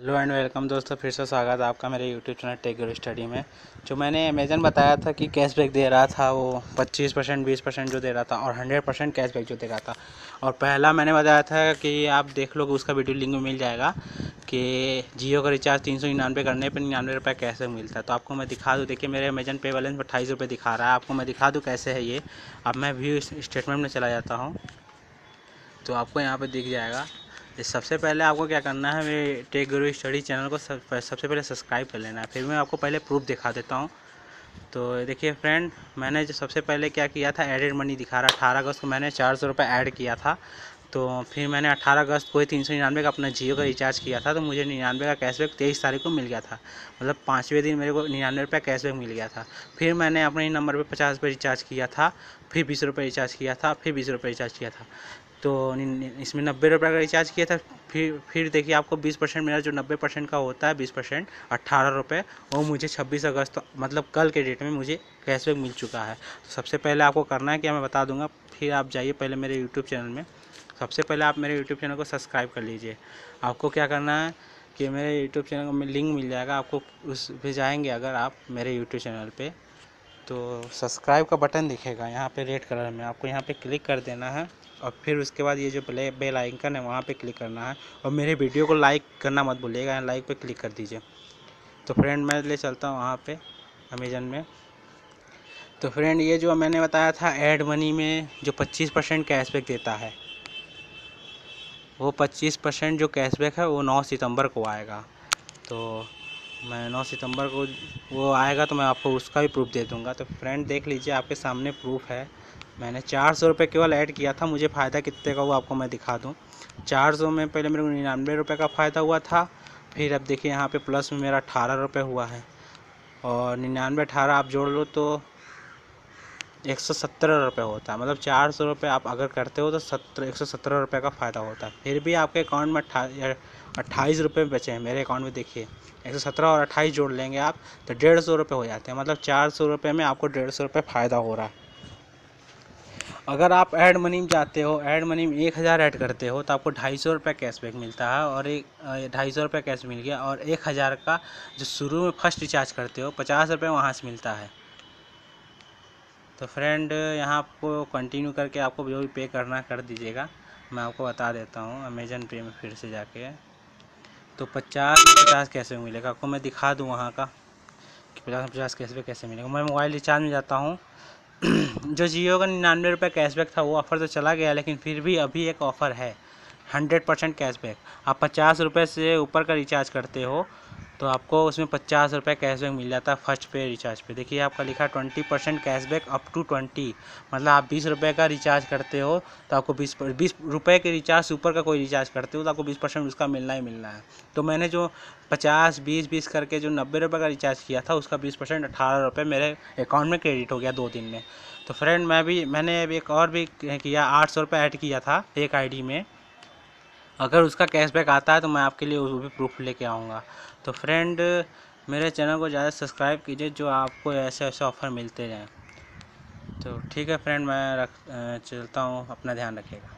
Hello and welcome दोस्तों, फिर से स्वागत है आपका मेरे यूट्यूब चैनल टेक गुरु स्टडी में। जो मैंने अमेज़न बताया था कि कैशबैक दे रहा था, वो 25% 20% जो दे रहा था और 100% कैशबैक जो दे रहा था। और पहला मैंने बताया था कि आप देख लोगे, उसका वीडियो लिंक में मिल जाएगा कि जियो का रिचार्ज 399 करने पर 99 रुपये कैशबैक मिलता है। तो आपको मैं दिखा दूँ, देखिए मेरे अमेज़न पे बैलेंस 28 रुपये दिखा रहा है। आपको मैं दिखा दूँ कैसे है ये। अब मैं व्यू स्टेटमेंट में चला जाता हूँ तो आपको यहाँ पर दिख जाएगा। सबसे पहले आपको क्या करना है, मेरे टेक गुरु स्टडी चैनल को सबसे पहले सब्सक्राइब कर लेना है। फिर मैं आपको पहले प्रूफ दिखा देता हूँ। तो देखिए फ्रेंड, मैंने जो सबसे पहले क्या किया था, एडेड मनी दिखा रहा। 18 अगस्त को मैंने 400 रुपये ऐड किया था। तो फिर मैंने 18 अगस्त को ही 399 का अपना जियो का रिचार्ज किया था। तो मुझे 99 का कैशबैक 23 तारीख को मिल गया था। मतलब 5वें दिन मेरे को 99 रुपये कैशबैक मिल गया था। फिर मैंने अपने नंबर पर 50 रुपये रिचार्ज किया था, फिर 20 रुपये रिचार्ज किया था, फिर 20 रुपये रिचार्ज किया था। तो इसमें 90 रुपये का रिचार्ज किया था। फिर देखिए आपको 20% मेरा जो 90% का होता है, 20% 18 रुपये, और मुझे 26 अगस्त तो, मतलब कल के डेट में मुझे कैशबैक मिल चुका है। तो सबसे पहले आपको करना है क्या, मैं बता दूंगा। फिर आप जाइए पहले मेरे YouTube चैनल में। सबसे पहले आप मेरे YouTube चैनल को सब्सक्राइब कर लीजिए। आपको क्या करना है कि मेरे यूट्यूब चैनल में लिंक मिल जाएगा, आपको उस पर जाएँगे अगर आप मेरे यूट्यूब चैनल पर, तो सब्सक्राइब का बटन दिखेगा यहाँ पर रेड कलर में। आपको यहाँ पर क्लिक कर देना है और फिर उसके बाद ये जो बेल आइकन है वहाँ पे क्लिक करना है। और मेरे वीडियो को लाइक करना मत भूलिएगा, लाइक पे क्लिक कर दीजिए। तो फ्रेंड मैं ले चलता हूँ वहाँ पे अमेज़न में। तो फ्रेंड ये जो मैंने बताया था एड मनी में जो 25% कैशबैक देता है, वो 25% जो कैशबैक है वो 9 सितंबर को आएगा। तो मैं 9 सितंबर को वो आएगा तो मैं आपको उसका भी प्रूफ दे दूँगा। तो फ्रेंड देख लीजिए, आपके सामने प्रूफ है। मैंने 400 रुपये केवल ऐड किया था, मुझे फ़ायदा कितने का हुआ आपको मैं दिखा दूं। 400 में पहले मेरे को 99 रुपये का फ़ायदा हुआ था। फिर अब देखिए यहाँ पे प्लस में मेरा 18 रुपये हुआ है, और 99 18 आप जोड़ लो तो 117 रुपये होता है। मतलब 400 रुपये आप अगर करते हो तो 117 रुपये का फ़ायदा होता है। फिर भी आपके अकाउंट में 28 रुपये बचे हैं। मेरे अकाउंट में देखिए 117 और 28 जोड़ लेंगे आप तो 150 रुपये हो जाते हैं। मतलब 400 रुपये में आपको 150 रुपये फ़ायदा हो रहा है। अगर आप ऐड मनी में जाते हो, ऐड मनी में 1000 ऐड करते हो तो आपको 250 रुपये कैशबैक मिलता है। और 250 रुपये कैश मिल गया। और 1000 का जो शुरू में फर्स्ट रिचार्ज करते हो 50 रुपये वहाँ से मिलता है। तो फ्रेंड यहाँ आपको कंटिन्यू करके आपको जो भी पे करना कर दीजिएगा। मैं आपको बता देता हूँ अमेज़न पे में फिर से जाके। तो 50 कैशबैक मिलेगा, आपको मैं दिखा दूँ वहाँ का कि 50 कैशबैक कैसे मिलेगा। मैं मोबाइल रिचार्ज में जाता हूँ। जो जियो का 99 रुपये कैशबैक था वो ऑफ़र तो चला गया, लेकिन फिर भी अभी एक ऑफ़र है 100% कैशबैक। आप 50 रुपये से ऊपर का रिचार्ज करते हो तो आपको उसमें 50 रुपये कैशबैक मिल जाता है फर्स्ट पे रिचार्ज पे। देखिए आपका लिखा 20% कैशबैक अप टू 20। मतलब आप 20 रुपये का रिचार्ज करते हो तो आपको 20 रुपये के रिचार्ज से ऊपर का कोई रिचार्ज करते हो तो आपको 20% उसका मिलना ही मिलना है। तो मैंने जो 50 20 20 करके जो 90 रुपये का रिचार्ज किया था उसका 20% 18 रुपये मेरे अकाउंट में क्रेडिट हो गया 2 दिन में। तो फ्रेंड मैंने एक और भी किया, 800 रुपये ऐड किया था एक आईडी में। अगर उसका कैशबैक आता है तो मैं आपके लिए वो भी प्रूफ लेके आऊँगा। तो फ्रेंड मेरे चैनल को ज़्यादा सब्सक्राइब कीजिए, जो आपको ऐसे ऐसे ऑफ़र मिलते रहें। तो ठीक है फ्रेंड, मैं चलता हूँ, अपना ध्यान रखिएगा।